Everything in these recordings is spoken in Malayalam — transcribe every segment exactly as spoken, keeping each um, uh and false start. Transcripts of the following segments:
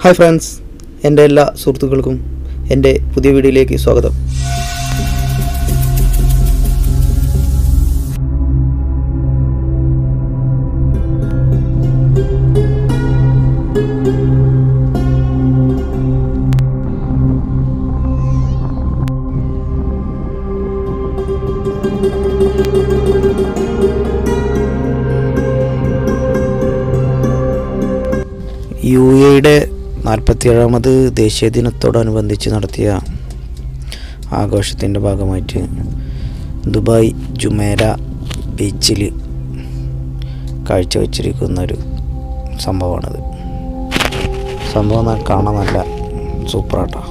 ഹായ് ഫ്രണ്ട്സ്, എൻ്റെ എല്ലാ സുഹൃത്തുക്കൾക്കും എൻ്റെ പുതിയ വീഡിയോയിലേക്ക് സ്വാഗതം. യു എയുടെ നാൽപ്പത്തിയേഴാമത് ദേശീയ ദിനത്തോടനുബന്ധിച്ച് നടത്തിയ ആഘോഷത്തിൻ്റെ ഭാഗമായിട്ട് ദുബായ് ജുമേര ബീച്ചിൽ കാഴ്ചവെച്ചിരിക്കുന്നൊരു സംഭവമാണിത്. സംഭവം കാണാൻ നല്ല സൂപ്പറാട്ടോ.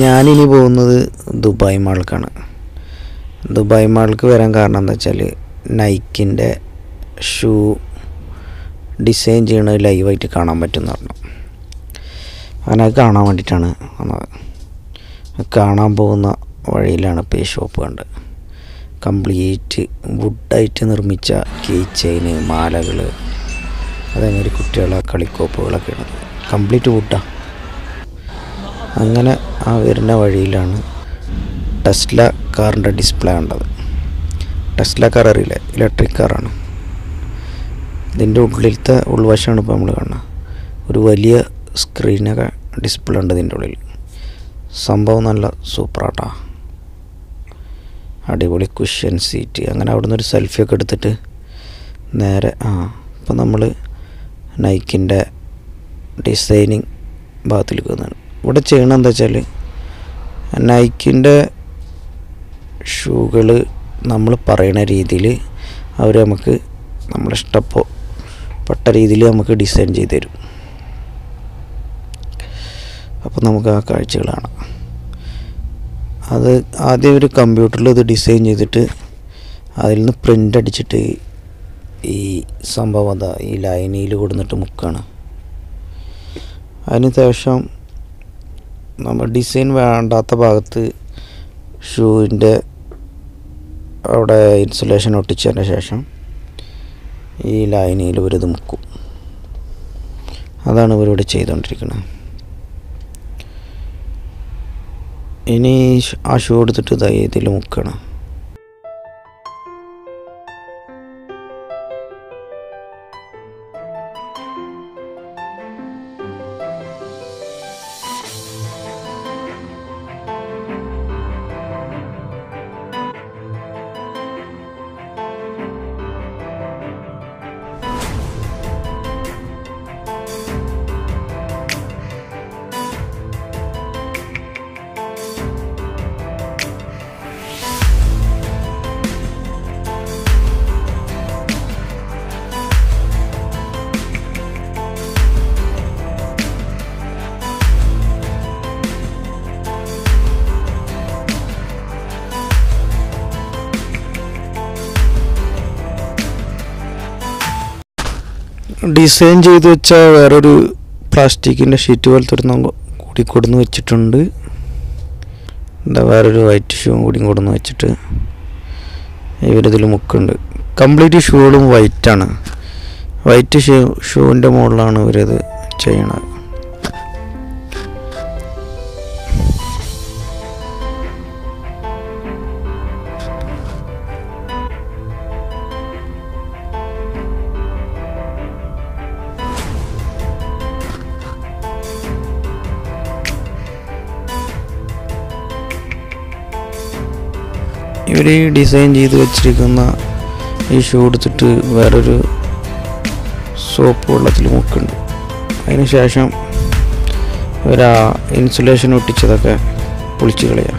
ഞാനിനി പോകുന്നത് ദുബായ് മാൾക്കാണ്. ദുബായ് മാൾക്ക് വരാൻ കാരണം എന്താ വെച്ചാൽ നൈക്കിൻ്റെ ഷൂ ഡിസൈൻ ചെയ്യണത് ലൈവായിട്ട് കാണാൻ പറ്റുമെന്ന് പറഞ്ഞു. അങ്ങനെ കാണാൻ വേണ്ടിയിട്ടാണ് വന്നത്. കാണാൻ പോകുന്ന വഴിയിലാണ് ഇപ്പോൾ ഈ ഷോപ്പ് കണ്ടത്. കംപ്ലീറ്റ് വുഡായിട്ട് നിർമ്മിച്ച കീ ചെയിന്, മാലകൾ, അതേമാതിരി കുട്ടികളെ കളിക്കോപ്പുകളൊക്കെയാണ്. കംപ്ലീറ്റ് വുഡാണ്. അങ്ങനെ ആ വരുന്ന വഴിയിലാണ് ടെസ്ല കാറിൻ്റെ ഡിസ്പ്ലേ ഉള്ളത്. ടെസ്ല കാർ അറിയില്ല, ഇലക്ട്രിക് കാറാണ്. ഇതിൻ്റെ ഉള്ളിലത്തെ ഉൾവശമാണ് ഇപ്പോൾ നമ്മൾ കാണുന്നത്. ഒരു വലിയ സ്ക്രീനൊക്കെ ഡിസ്പ്ലേ ഉണ്ട് ഇതിൻ്റെ ഉള്ളിൽ. സംഭവം നല്ല സൂപ്പറാട്ടാ. അടിപൊളി കുഷ്യൻ സീറ്റ്. അങ്ങനെ അവിടെ നിന്നൊരു സെൽഫിയൊക്കെ എടുത്തിട്ട് നേരെ ആ ഇപ്പം നമ്മൾ നൈക്കിൻ്റെ ഡിസൈനിങ് ഭാഗത്തിൽ നിൽക്കുന്നതാണ്. ഇവിടെ ചെയ്യണം എന്താ വെച്ചാൽ നൈക്കിൻ്റെ ഷൂകൾ നമ്മൾ പറയുന്ന രീതിയിൽ അവർ നമുക്ക് നമ്മളിഷ്ടപ്പെട്ട രീതിയിൽ നമുക്ക് ഡിസൈൻ ചെയ്ത് തരും. അപ്പോൾ നമുക്ക് ആ കാഴ്ചകൾ കാണാം. അത് ആദ്യം ഒരു കമ്പ്യൂട്ടറിൽ ഇത് ഡിസൈൻ ചെയ്തിട്ട് അതിൽ നിന്ന് പ്രിൻ്റ് അടിച്ചിട്ട് ഈ സംഭവം അതാ ഈ ലൈനിയിൽ കൊടുത്തിട്ട് മുക്കാണ്. അതിന് ശേഷം നമ്മൾ ഡിസൈൻ വേണ്ടാത്ത ഭാഗത്ത് ഷൂവിൻ്റെ അവിടെ ഇൻസുലേഷൻ ഒട്ടിച്ചതിന് ശേഷം ഈ ലൈനിയിൽ ഇവരിത് മുക്കും. അതാണ് ഇവരിവിടെ ചെയ്തുകൊണ്ടിരിക്കുന്നത്. ഇനി ആ ഷൂ എടുത്തിട്ട് ഇതായി ഇതിൽ മുക്കണം. ഡിസൈൻ ചെയ്ത് വെച്ച വേറൊരു പ്ലാസ്റ്റിക്കിൻ്റെ ഷീറ്റ് പോലത്തെ ഒരു കൂടി കൊടുന്ന് വെച്ചിട്ടുണ്ട്. എന്താ വേറൊരു വൈറ്റ് ഷൂവും കൂടി കൊടുന്ന് വെച്ചിട്ട് ഇവരിതിൽ മുക്കുണ്ട്. കംപ്ലീറ്റ് ഷൂകളും വൈറ്റാണ്. വൈറ്റ് ഷൂ ഷൂവിൻ്റെ മുകളിലാണ് ഇവരത് ചെയ്യണത്. ഇവർ ഡിസൈൻ ചെയ്ത് വെച്ചിരിക്കുന്ന ഈ ഷൂ എടുത്തിട്ട് വേറൊരു സോപ്പ് വെള്ളത്തിൽ മുക്കുണ്ട്. അതിന് ശേഷം ഇവർ ആ ഇൻസുലേഷൻ ഒട്ടിച്ചതൊക്കെ പൊളിച്ച് കളയാം.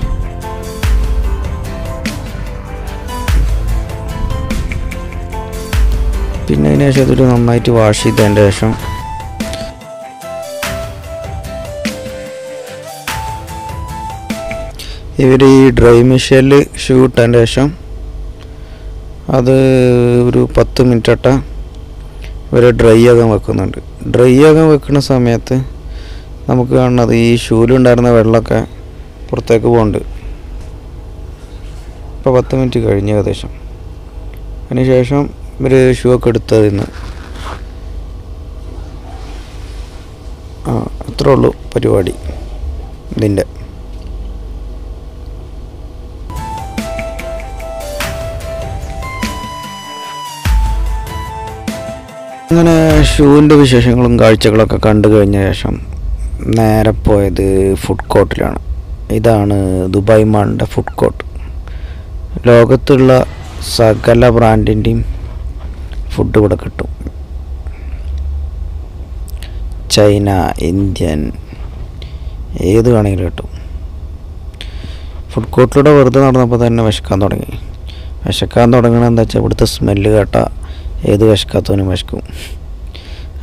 പിന്നെ അതിന് ശേഷം അതൊരു നന്നായിട്ട് വാഷ് ചെയ്തതിൻ്റെ ശേഷം ഇവർ ഈ ഡ്രൈ മെഷീനിൽ ഷൂ ഇട്ടതിന് ശേഷം അത് ten മിനിറ്റ് അട്ട വരെ ഡ്രൈ ആകാൻ വെക്കുന്നുണ്ട്. ഡ്രൈ ആകാൻ വെക്കുന്ന സമയത്ത് നമുക്ക് കാണുന്നത് ഈ ഷൂലുണ്ടായിരുന്ന വെള്ളമൊക്കെ പുറത്തേക്ക് പോകുന്നുണ്ട്. ഇപ്പോൾ പത്ത് മിനിറ്റ് കഴിഞ്ഞ് ഏകദേശം. അതിനുശേഷം ഇവർ ഷൂ ഒക്കെ എടുത്തത് ഇന്ന് ആ അത്രേ ഉള്ളൂ പരിപാടി ഇതിൻ്റെ. അങ്ങനെ ഷൂവിൻ്റെ വിശേഷങ്ങളും കാഴ്ചകളൊക്കെ കണ്ടു കഴിഞ്ഞ ശേഷം നേരെ പോയത് ഫുഡ് കോർട്ടിലാണ്. ഇതാണ് ദുബായ് മാളിൻ്റെ ഫുഡ് കോർട്ട്. ലോകത്തുള്ള സകല ബ്രാൻഡിൻ്റെയും ഫുഡ് ഇവിടെ കിട്ടും. ചൈന, ഇന്ത്യൻ, ഏത് വേണമെങ്കിലും കിട്ടും. ഫുഡ് കോർട്ടിലൂടെ വെറുതെ നടന്നപ്പോൾ തന്നെ വിശക്കാൻ തുടങ്ങി. വിശക്കാൻ തുടങ്ങണ എന്താ വെച്ചാൽ ഇവിടുത്തെ സ്മെല്ല് കേട്ടാൽ ഏത് വിശക്കാത്തവനും വിശക്കും.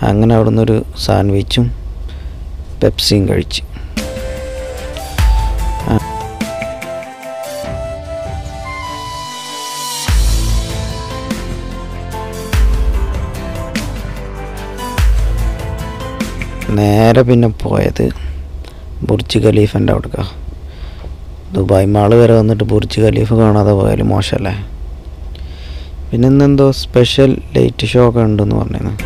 അങ്ങനെ അവിടെ നിന്നൊരു സാൻഡ്വിച്ചും പെപ്സിയും കഴിച്ച് നേരെ പിന്നെ പോയത് ബുർജ് ഖലീഫൻ്റെ അവിടേക്കാ. ദുബായ് മാള് വരെ വന്നിട്ട് ബുർജ് ഖലീഫ് കാണാതെ പോയാലും മോശമല്ലേ. പിന്നെ ഇന്നെന്തോ സ്പെഷ്യൽ ലൈറ്റ് ഷോ ഒക്കെ ഉണ്ടെന്ന് പറഞ്ഞിരുന്നു.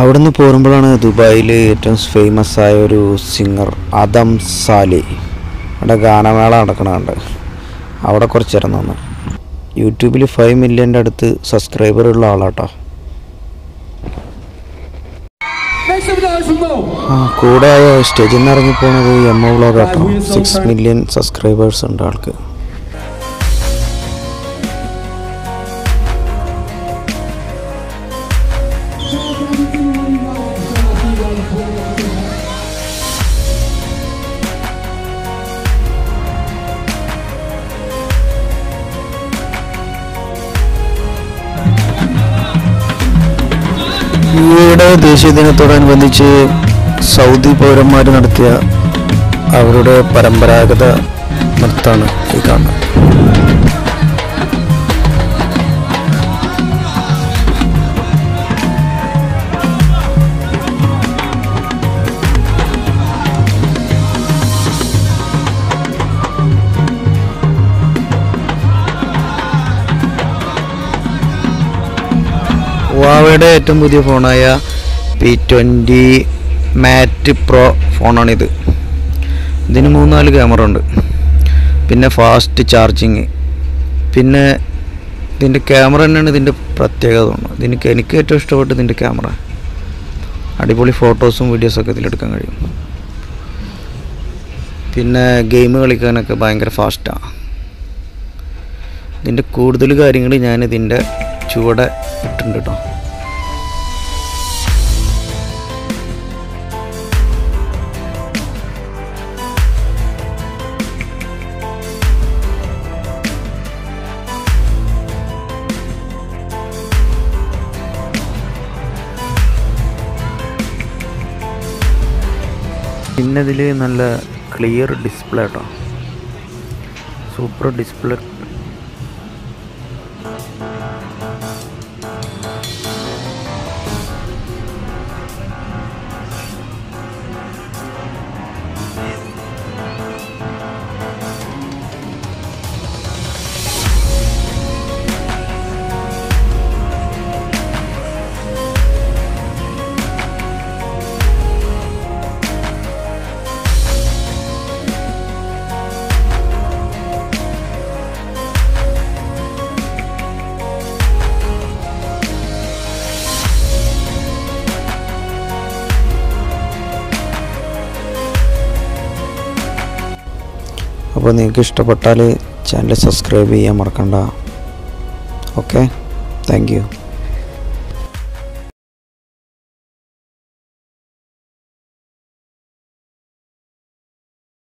അവിടുന്ന് പോരുമ്പോഴാണ് ദുബായിൽ ഏറ്റവും ഫേമസ് ആയ ഒരു സിംഗർ അദം സാലി അവിടെ ഗാനമേള നടക്കണുണ്ട്. അവിടെ കുറച്ച് നേരം നിന്ന് യൂട്യൂബിൽ ഫൈവ് മില്യൻ്റെ അടുത്ത് സബ്സ്ക്രൈബറുള്ള ആളാട്ടോ. കൂടെ സ്റ്റേജിൽ നിന്ന് ഇറങ്ങിപ്പോണത് എം ഒ വ്ളോഗാട്ടോ. സിക്സ് മില്യൺ സബ്സ്ക്രൈബേഴ്സ് ഉണ്ട് ആൾക്ക്. ഈയിടെ ദേശീയ ദിനത്തോടനുബന്ധിച്ച് സൗദി പൗരന്മാർ നടത്തിയ അവരുടെ പരമ്പരാഗത നൃത്തമാണ് ഈ കാണുന്നത്. ഹുവാവയുടെ ഏറ്റവും പുതിയ ഫോണായ പി ട്വൻ്റി മാറ്റ് പ്രോ ഫോണാണിത്. ഇതിന് മൂന്നാല് ക്യാമറ ഉണ്ട്, പിന്നെ ഫാസ്റ്റ് ചാർജിങ്, പിന്നെ ഇതിൻ്റെ ക്യാമറ തന്നെയാണ് ഇതിൻ്റെ പ്രത്യേകത തോന്നുന്നത്. ഇതിന് എനിക്ക് ഏറ്റവും ഇഷ്ടപ്പെട്ട ഇതിൻ്റെ ക്യാമറ. അടിപൊളി ഫോട്ടോസും വീഡിയോസൊക്കെ ഇതിലെടുക്കാൻ കഴിയും. പിന്നെ ഗെയിം കളിക്കാനൊക്കെ ഭയങ്കര ഫാസ്റ്റാണ്. ഇതിൻ്റെ കൂടുതൽ കാര്യങ്ങൾ ഞാനിതിൻ്റെ ചുവടെ ഇട്ടുണ്ട് കേട്ടോ. പിന്നെ ഇതിൽ നല്ല ക്ലിയർ ഡിസ്പ്ലേ കേട്ടോ, സൂപ്പർ ഡിസ്പ്ലേ. അപ്പോൾ നിങ്ങൾക്ക് ഇഷ്ടപ്പെട്ടാൽ ചാനൽ സബ്സ്ക്രൈബ് ചെയ്യാൻ മറക്കണ്ട. Okay, thank U.